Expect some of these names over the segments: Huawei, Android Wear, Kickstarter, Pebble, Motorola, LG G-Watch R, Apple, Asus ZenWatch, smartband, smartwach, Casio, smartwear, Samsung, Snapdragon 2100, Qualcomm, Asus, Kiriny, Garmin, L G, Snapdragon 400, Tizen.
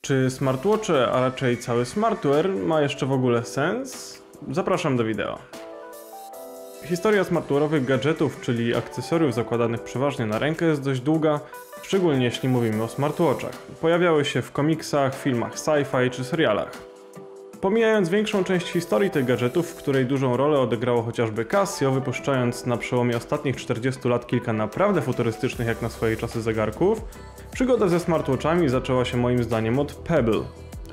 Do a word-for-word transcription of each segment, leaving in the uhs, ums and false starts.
Czy smartwatche, a raczej cały smartwear ma jeszcze w ogóle sens? Zapraszam do wideo. Historia smartwearowych gadżetów, czyli akcesoriów zakładanych przeważnie na rękę, jest dość długa, szczególnie jeśli mówimy o smartwatchach. Pojawiały się w komiksach, filmach sci-fi czy serialach. Pomijając większą część historii tych gadżetów, w której dużą rolę odegrało chociażby Casio, wypuszczając na przełomie ostatnich czterdziestu lat kilka naprawdę futurystycznych jak na swoje czasy zegarków, przygoda ze smartwatchami zaczęła się moim zdaniem od Pebble.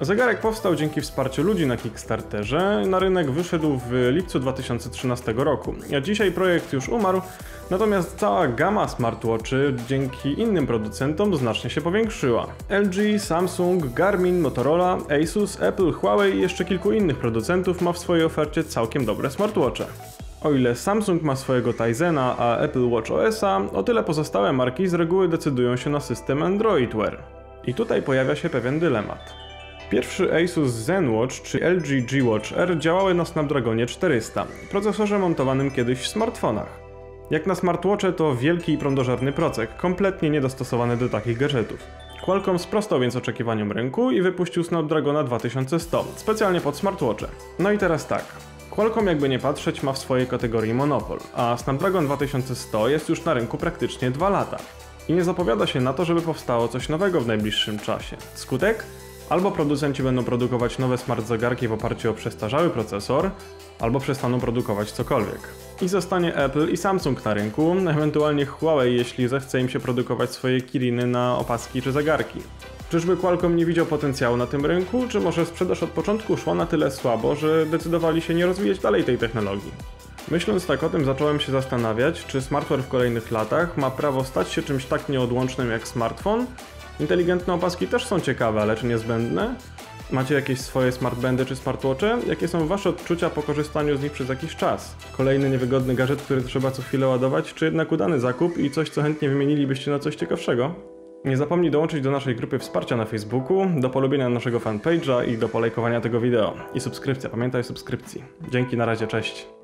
Zegarek powstał dzięki wsparciu ludzi na Kickstarterze, na rynek wyszedł w lipcu dwa tysiące trzynastego roku. A dzisiaj projekt już umarł, natomiast cała gama smartwatchy dzięki innym producentom znacznie się powiększyła. L G, Samsung, Garmin, Motorola, Asus, Apple, Huawei i jeszcze kilku innych producentów ma w swojej ofercie całkiem dobre smartwatche. O ile Samsung ma swojego Tizena, a Apple Watch O S a, o tyle pozostałe marki z reguły decydują się na system Android Wear. I tutaj pojawia się pewien dylemat. Pierwszy Asus ZenWatch czy L G G-Watch R działały na Snapdragonie czterysta, procesorze montowanym kiedyś w smartfonach. Jak na smartwatche to wielki i prądożerny procek, kompletnie niedostosowany do takich gadżetów. Qualcomm sprostał więc oczekiwaniom rynku i wypuścił Snapdragona dwa tysiące sto, specjalnie pod smartwatche. No i teraz tak. Qualcomm, jakby nie patrzeć, ma w swojej kategorii monopol, a Snapdragon dwa tysiące sto jest już na rynku praktycznie dwa lata. I nie zapowiada się na to, żeby powstało coś nowego w najbliższym czasie. Skutek? Albo producenci będą produkować nowe smart zegarki w oparciu o przestarzały procesor, albo przestaną produkować cokolwiek. I zostanie Apple i Samsung na rynku, ewentualnie Huawei, jeśli zechce im się produkować swoje Kiriny na opaski czy zegarki. Czyżby Qualcomm nie widział potencjału na tym rynku, czy może sprzedaż od początku szła na tyle słabo, że decydowali się nie rozwijać dalej tej technologii? Myśląc tak o tym, zacząłem się zastanawiać, czy smartwatch w kolejnych latach ma prawo stać się czymś tak nieodłącznym jak smartfon? Inteligentne opaski też są ciekawe, ale czy niezbędne? Macie jakieś swoje smartbandy czy smartwatche? Jakie są wasze odczucia po korzystaniu z nich przez jakiś czas? Kolejny niewygodny gadżet, który trzeba co chwilę ładować, czy jednak udany zakup i coś, co chętnie wymienilibyście na coś ciekawszego? Nie zapomnij dołączyć do naszej grupy wsparcia na Facebooku, do polubienia naszego fanpage'a i do polajkowania tego wideo. I subskrypcja, pamiętaj o subskrypcji. Dzięki, na razie, cześć!